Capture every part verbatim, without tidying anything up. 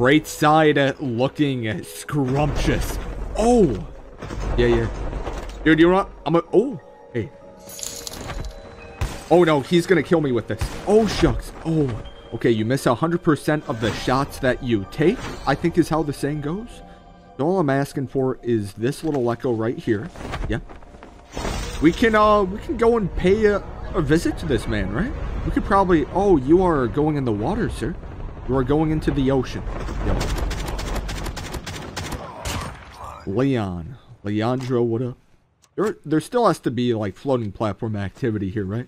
crate side looking scrumptious. Oh! Yeah, yeah. Dude, you want? I'm a. Oh! Hey. Oh no, he's gonna kill me with this. Oh, shucks. Oh. Okay, you miss one hundred percent of the shots that you take, I think is how the saying goes. So all I'm asking for is this little echo right here. Yeah. We can, uh, we can go and pay a, a visit to this man, right? We could probably... Oh, you are going in the water, sir. You are going into the ocean. Yo. Leon. Leandro, what up? There, there still has to be, like, floating platform activity here, right?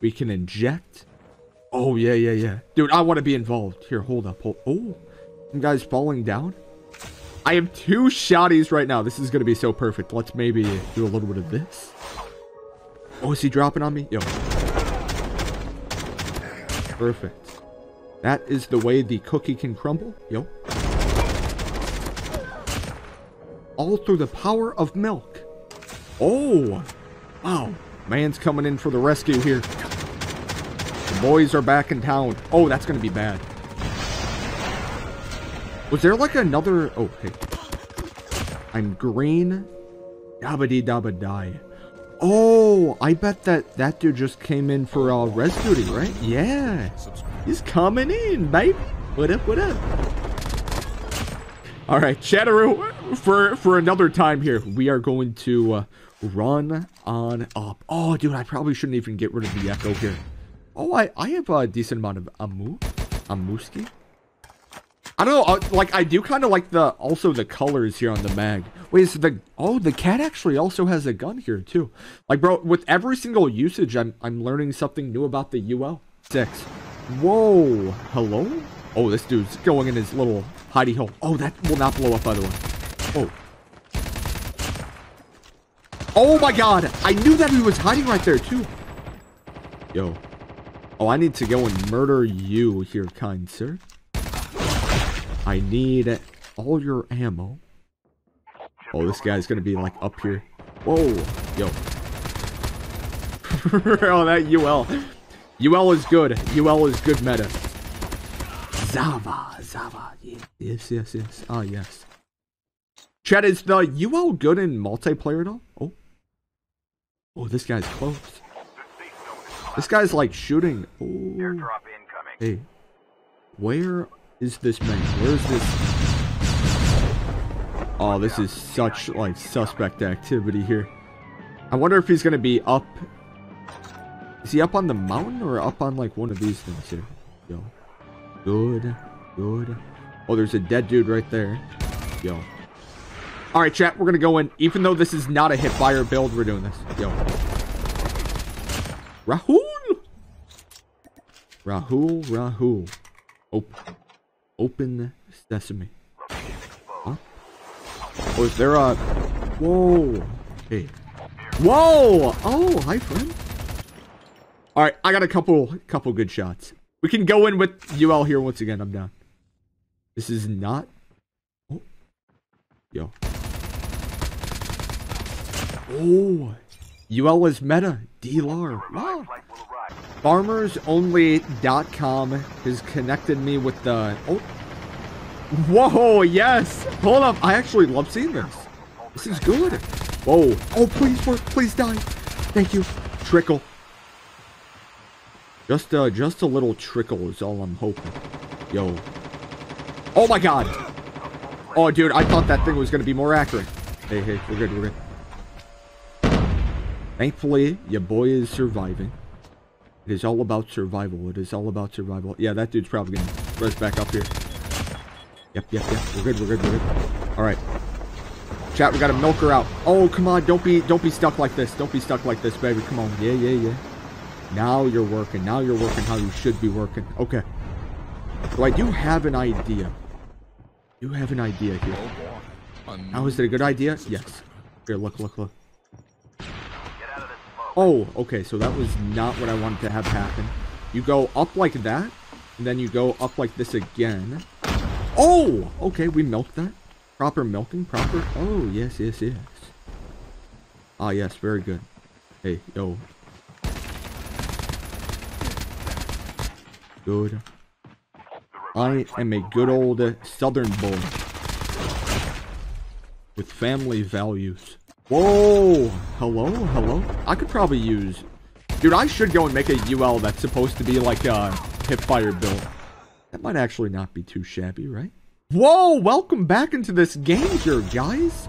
We can inject... Oh, yeah, yeah, yeah. Dude, I want to be involved. Here, hold up. Hold. Oh, some guy's falling down. I have two shotties right now. This is going to be so perfect. Let's maybe do a little bit of this. Oh, is he dropping on me? Yo. Perfect. That is the way the cookie can crumble. Yo. All through the power of milk. Oh. Wow. Man's coming in for the rescue here. Boys are back in town. Oh, that's gonna be bad. Was there like another... Oh, hey. I'm green. Dabba-dee dabba-die. Oh, I bet that that dude just came in for uh, res duty, right? Yeah. He's coming in, babe. What up, what up? All right, Chatteroo, for, for another time here, we are going to uh, run on up. Oh, dude, I probably shouldn't even get rid of the echo here. Oh, I, I have a decent amount of amu, amuski. I don't know, like, I do kind of like the, also the colors here on the mag. Wait, so the, oh, the cat actually also has a gun here, too. Like, bro, with every single usage, I'm, I'm learning something new about the U L six. Whoa, hello? Oh, this dude's going in his little hidey hole. Oh, that will not blow up, by the way. Oh. Oh, my God. I knew that he was hiding right there, too. Yo. Oh, I need to go and murder you here, kind sir. I need all your ammo. Oh, this guy's gonna be, like, up here. Whoa. Yo. Oh, that U L. U L is good. U L is good meta. Zava. Zava. Yes, yes, yes. Ah, yes. Chat, is the U L good in multiplayer at all? Oh. Oh, this guy's close. This guy's like shooting. Oh. Airdrop incoming. Hey, where is this man? Where is this? Oh, this is such like suspect activity here. I wonder if he's gonna be up. Is he up on the mountain or up on like one of these things here? Yo, good, good. Oh, there's a dead dude right there. Yo. All right, chat. We're gonna go in, even though this is not a hit fire build. We're doing this. Yo. Rahul! Rahul, Rahul. Open. Open sesame. Huh? Oh, is there a... Whoa. Hey. Whoa! Oh, hi, friend. Alright, I got a couple couple good shots. We can go in with U L here once again. I'm down. This is not... Oh. Yo. Oh. U L is meta. D L R. Wow. Farmers Only dot com has connected me with the... Oh. Whoa, yes. Hold up. I actually love seeing this. This is good. Whoa. Oh, please work. Please die. Thank you. Trickle. Just, uh, just a little trickle is all I'm hoping. Yo. Oh, my God. Oh, dude. I thought that thing was going to be more accurate. Hey, hey. We're good. We're good. Thankfully, your boy is surviving. It is all about survival. It is all about survival. Yeah, that dude's probably going to res back up here. Yep, yep, yep. We're good, we're good, we're good. All right. Chat, we got to milk her out. Oh, come on. Don't be don't be stuck like this. Don't be stuck like this, baby. Come on. Yeah, yeah, yeah. Now you're working. Now you're working how you should be working. Okay. So I do have an idea. You have an idea here. Now, is it a good idea? Yes. Here, look, look, look. Oh, okay, so that was not what I wanted to have happen. You go up like that, and then you go up like this again. Oh! Okay, we milked that. Proper milking, proper... Oh, yes, yes, yes. Ah, yes, very good. Hey, yo. Good. I am a good old Southern boy with family values. Whoa! Hello? Hello? I could probably use... Dude, I should go and make a U L that's supposed to be like a hipfire build. That might actually not be too shabby, right? Whoa! Welcome back into this game here, guys!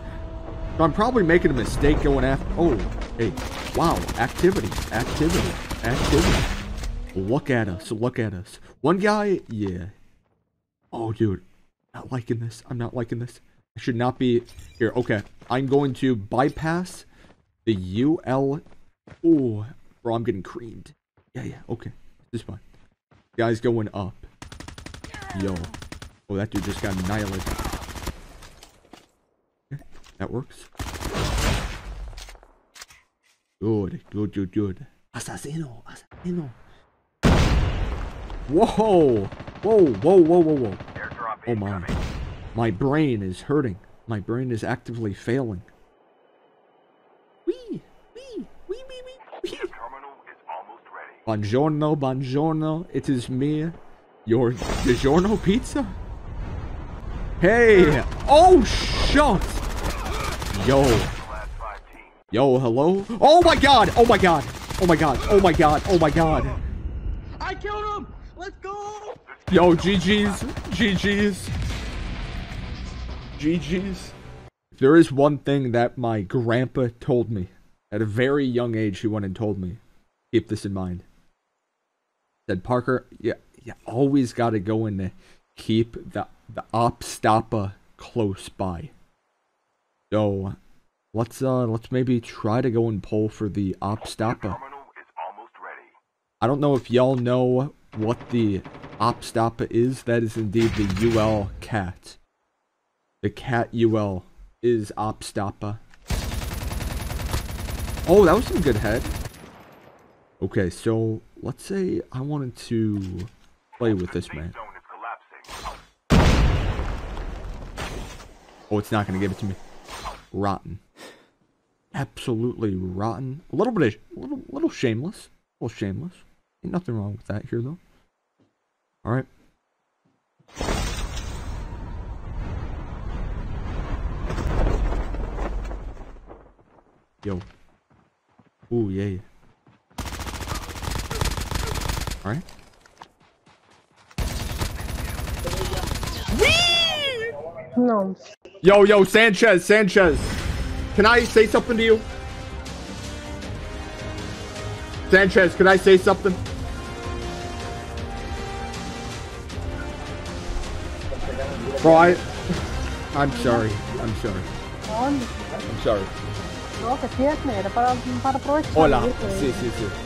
I'm probably making a mistake going after... Oh, hey. Wow. Activity. Activity. Activity. Look at us. Look at us. One guy... Yeah. Oh, dude. Not liking this. I'm not liking this. I should not be... Here. Okay. I'm going to bypass the U L... Oh, bro. I'm getting creamed. Yeah, yeah. Okay. This is fine. Guy's going up. Yo. Oh, that dude just got annihilated. Okay. That works. Good. Good, good, good. Assassino. Assassino. Whoa! Whoa, whoa, whoa, whoa, whoa. Oh my. My brain is hurting. My brain is actively failing. Wee! Wee! Wee, wee, wee! The terminal is almost ready. Buongiorno, buongiorno. It is me, your DiGiorno pizza? Hey! Oh, shit! Yo. Yo, hello? Oh my god! Oh my god! Oh my god! Oh my god! Oh my god! I killed him! Let's go! Yo, G G's. G G's. G G's. If there is one thing that my grandpa told me, at a very young age, he went and told me, keep this in mind. Said, Parker, you, you always got to go in to keep the, the op stopper close by. So, let's, uh, let's maybe try to go and pull for the op stopper. I don't know if y'all know what the op stopper is. That is indeed the U L cat. The cat U L is op stopper. Oh, that was some good head. Okay, so let's say I wanted to play with this man. Oh, it's not going to give it to me. Rotten. Absolutely rotten. A little bit, a little, little shameless. A little shameless. Ain't nothing wrong with that here, though. All right. Yo. Ooh, yeah, yeah. All right. Whee! No. Yo, yo, Sanchez, Sanchez. Can I say something to you? Sanchez, can I say something? Bro, I... I'm sorry. I'm sorry. I'm sorry. Hola. Sí, sí, sí.